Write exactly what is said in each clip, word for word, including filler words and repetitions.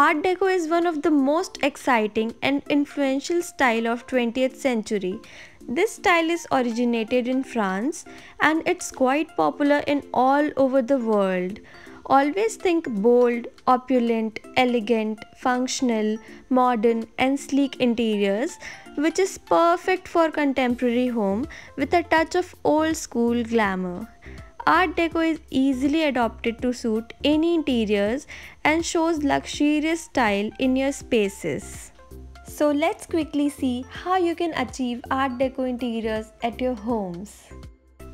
Art Deco is one of the most exciting and influential style of twentieth century. This style is originated in France and it's quite popular in all over the world. Always think bold, opulent, elegant, functional, modern and sleek interiors, which is perfect for contemporary home with a touch of old school glamour. Art Deco is easily adopted to suit any interiors and shows luxurious style in your spaces. So let's quickly see how you can achieve Art Deco interiors at your homes.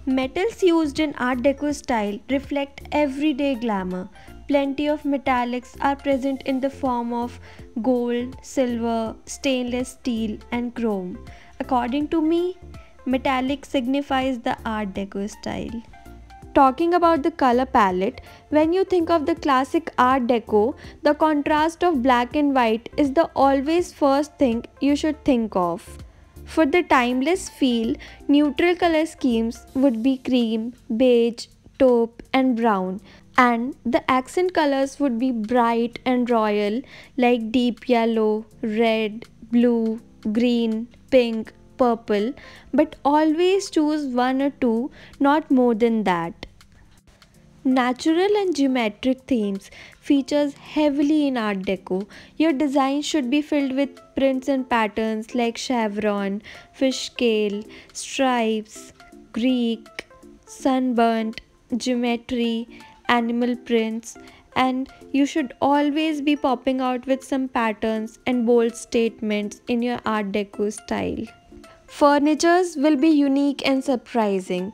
Metals used in Art Deco style reflect everyday glamour. Plenty of metallics are present in the form of gold, silver, stainless steel and chrome. According to me, metallic signifies the Art Deco style. Talking about the color palette, when you think of the classic Art Deco, the contrast of black and white is the always first thing you should think of. For the timeless feel, neutral color schemes would be cream, beige, taupe and brown, and the accent colors would be bright and royal like deep yellow, red, blue, green, pink, purple, but always choose one or two, not more than that. Natural and geometric themes features heavily in Art Deco. Your design should be filled with prints and patterns like chevron, fish scale, stripes, Greek, sunburnt, geometry, animal prints, and you should always be popping out with some patterns and bold statements in your Art Deco style. Furnitures will be unique and surprising.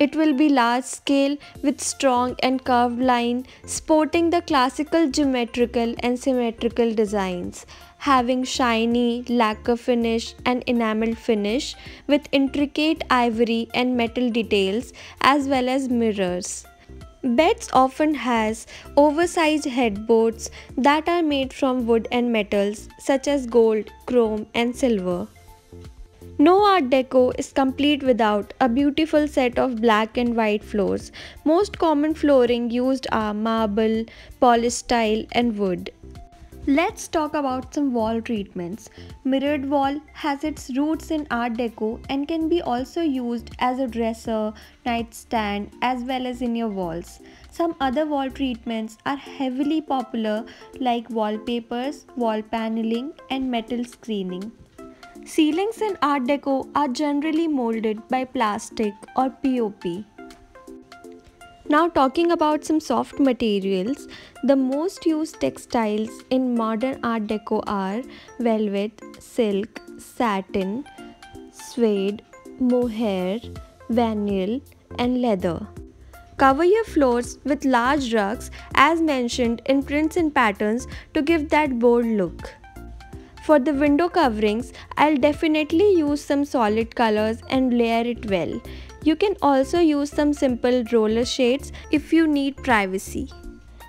It will be large scale with strong and curved line, sporting the classical geometrical and symmetrical designs, having shiny lacquer finish and enamel finish with intricate ivory and metal details as well as mirrors. Beds often has oversized headboards that are made from wood and metals such as gold, chrome and silver. No Art Deco is complete without a beautiful set of black and white floors. Most common flooring used are marble, polystyrene and wood. Let's talk about some wall treatments. Mirrored wall has its roots in Art Deco and can be also used as a dresser, nightstand as well as in your walls. Some other wall treatments are heavily popular like wallpapers, wall paneling and metal screening. Ceilings in Art Deco are generally molded by plastic or P O P. Now talking about some soft materials, the most used textiles in modern Art Deco are velvet, silk, satin, suede, mohair, vinyl and leather. Cover your floors with large rugs as mentioned in prints and patterns to give that bold look. For the window coverings, I'll definitely use some solid colors and layer it well. You can also use some simple roller shades if you need privacy.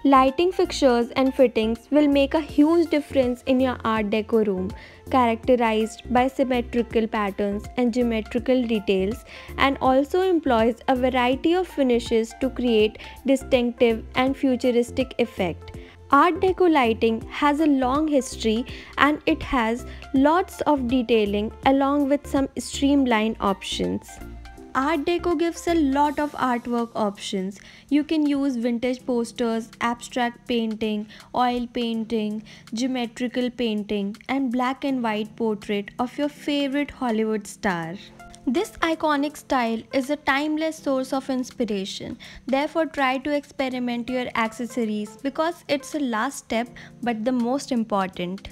Lighting fixtures and fittings will make a huge difference in your Art Deco room, characterized by symmetrical patterns and geometrical details, and also employs a variety of finishes to create distinctive and futuristic effect. Art Deco lighting has a long history and it has lots of detailing along with some streamlined options. Art Deco gives a lot of artwork options. You can use vintage posters, abstract painting, oil painting, geometrical painting, and black and white portrait of your favorite Hollywood star. This iconic style is a timeless source of inspiration. Therefore, try to experiment your accessories because it's the last step but the most important.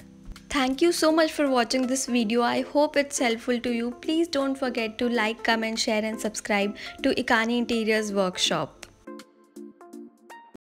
Thank you so much for watching this video. I hope it's helpful to you. Please don't forget to like, comment, share and subscribe to Ekani Interiors Workshop.